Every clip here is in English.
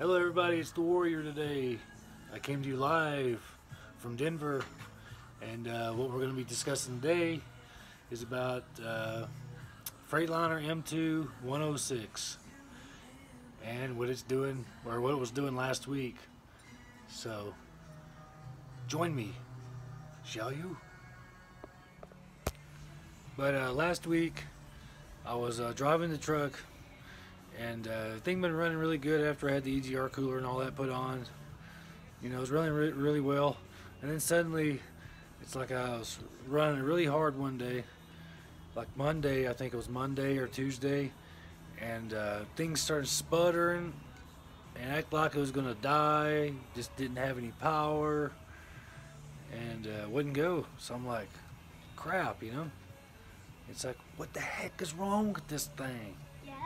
Hello everybody, it's The Warrior today. I came to you live from Denver, and what we're going to be discussing today is about Freightliner M2 106 and what it's doing, or what it was doing last week. So join me, shall you? But last week I was driving the truck, and the thing been running really good after I had the EGR cooler and all that put on. You know, it was running really well, and then suddenly it's like I was running really hard one day, like Monday, I think it was Monday or Tuesday, and things started sputtering and act like it was gonna die, just didn't have any power and wouldn't go. So I'm like, crap, you know, it's like, what the heck is wrong with this thing?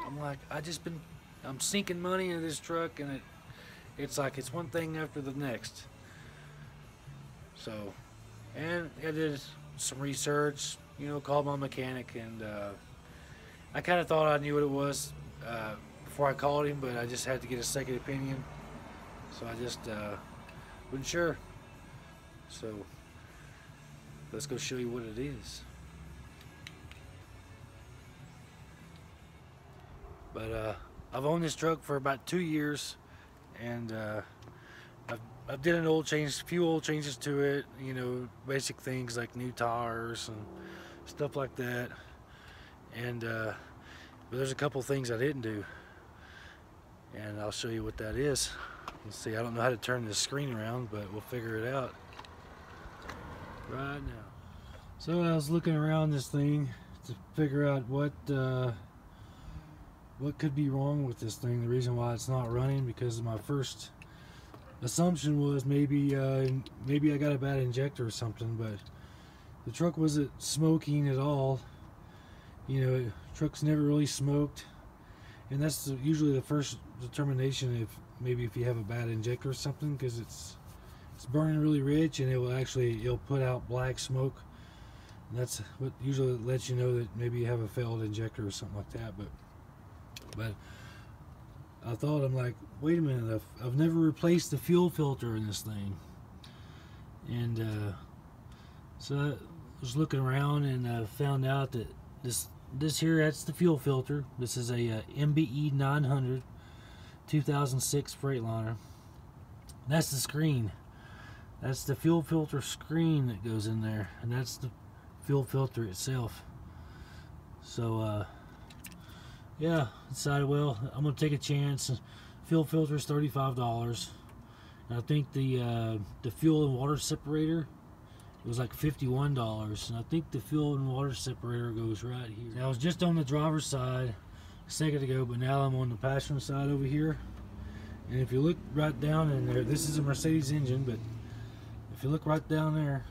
I'm like, I'm sinking money into this truck, and it's like it's one thing after the next. So, and I did some research, you know, called my mechanic, and I kind of thought I knew what it was before I called him, but I just had to get a second opinion. So I just wasn't sure. So let's go show you what it is. But I've owned this truck for about 2 years, and I've did an oil change, a few oil changes to it, you know, basic things like new tires and stuff like that. And but there's a couple things I didn't do, and I'll show you what that is. Let's see, I don't know how to turn this screen around, but we'll figure it out right now. So I was looking around this thing to figure out what could be wrong with this thing, the reason why it's not running, because my first assumption was maybe I got a bad injector or something, but the truck wasn't smoking at all. You know, trucks never really smoked, and that's usually the first determination if you have a bad injector or something, because it's burning really rich, and it'll put out black smoke, and that's what usually lets you know that maybe you have a failed injector or something like that. But I thought, I'm like, wait a minute, I've never replaced the fuel filter in this thing. And so I was looking around, and found out that this here, that's the fuel filter. This is a MBE 900 2006 Freightliner. That's the screen. That's the fuel filter screen that goes in there, and that's the fuel filter itself. So yeah, decided, well, I'm gonna take a chance. Fuel filter is $35, and I think the fuel and water separator, it was like $51, and I think the fuel and water separator goes right here. Now, I was just on the driver's side a second ago, but now I'm on the passenger side over here, and if you look right down in there, this is a Mercedes engine, but if you look right down there,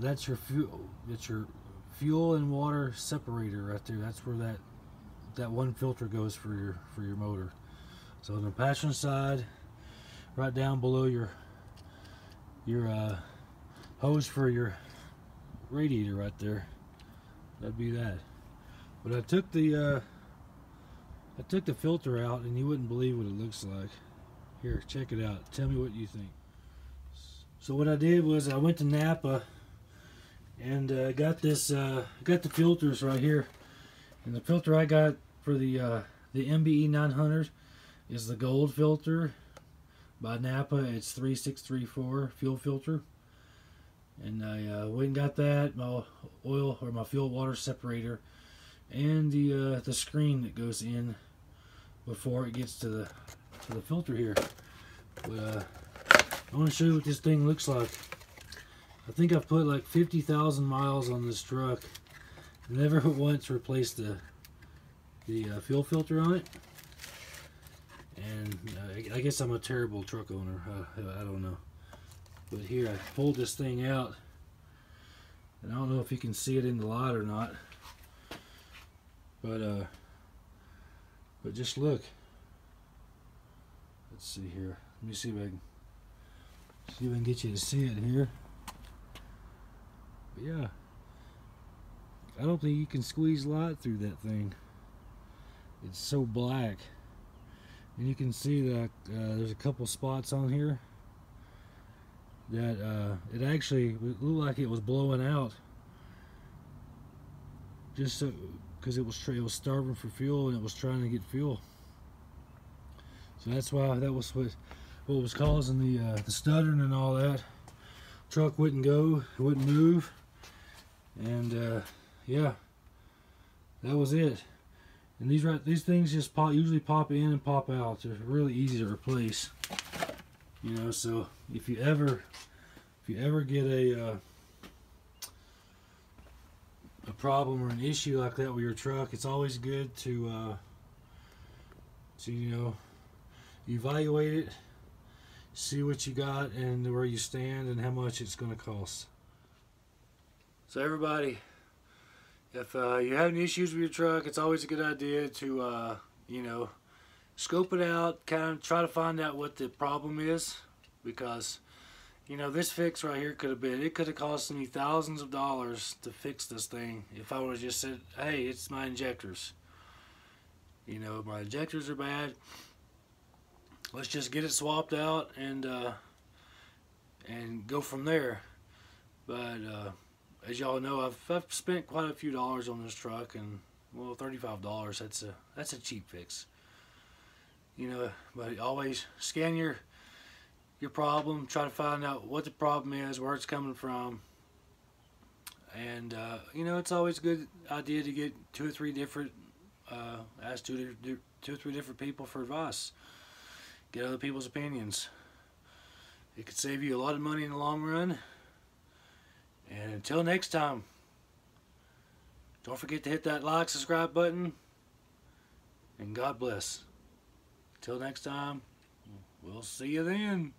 that's your fuel and water separator right there. That's where that one filter goes for your motor. So on the passenger side, right down below your hose for your radiator right there, that'd be that. But I took the filter out, and you wouldn't believe what it looks like. Here, check it out, tell me what you think. So what I did was I went to Napa and got the filters right here, and the filter I got for the MBE 900 is the gold filter by Napa. It's 3634 fuel filter, and I went and got that, my oil or my fuel water separator, and the screen that goes in before it gets to the filter here. But I want to show you what this thing looks like. I think I've put like 50,000 miles on this truck. Never once replaced the fuel filter on it, and I guess I'm a terrible truck owner. I don't know. But here, I pulled this thing out, and I don't know if you can see it in the light or not. But just look. Let's see here. Let me see if I can get you to see it here. But yeah. I don't think you can squeeze light through that thing. It's so black. And you can see that there's a couple spots on here that it actually looked like it was blowing out, just because it was starving for fuel and it was trying to get fuel. So that's why that was what was causing the stuttering and all that. Truck wouldn't go, it wouldn't move, and yeah, that was it. And these things just usually pop in and pop out. They're really easy to replace, you know. So if you ever get a problem or an issue like that with your truck, it's always good to you know, evaluate it, see what you got and where you stand and how much it's going to cost. So everybody, if you're having issues with your truck, it's always a good idea to you know, scope it out, kind of try to find out what the problem is, because you know, this fix right here could have cost me thousands of dollars to fix this thing if I would have just said, hey, it's my injectors. You know, my injectors are bad. Let's just get it swapped out and go from there. But as y'all know, I've spent quite a few dollars on this truck, and well, $35. That's a cheap fix. You know, but always scan your problem, try to find out what the problem is, where it's coming from, and you know, it's always a good idea to get ask two or three different people for advice, get other people's opinions. It could save you a lot of money in the long run. And until next time, don't forget to hit that like, subscribe button, and God bless. Until next time, we'll see you then.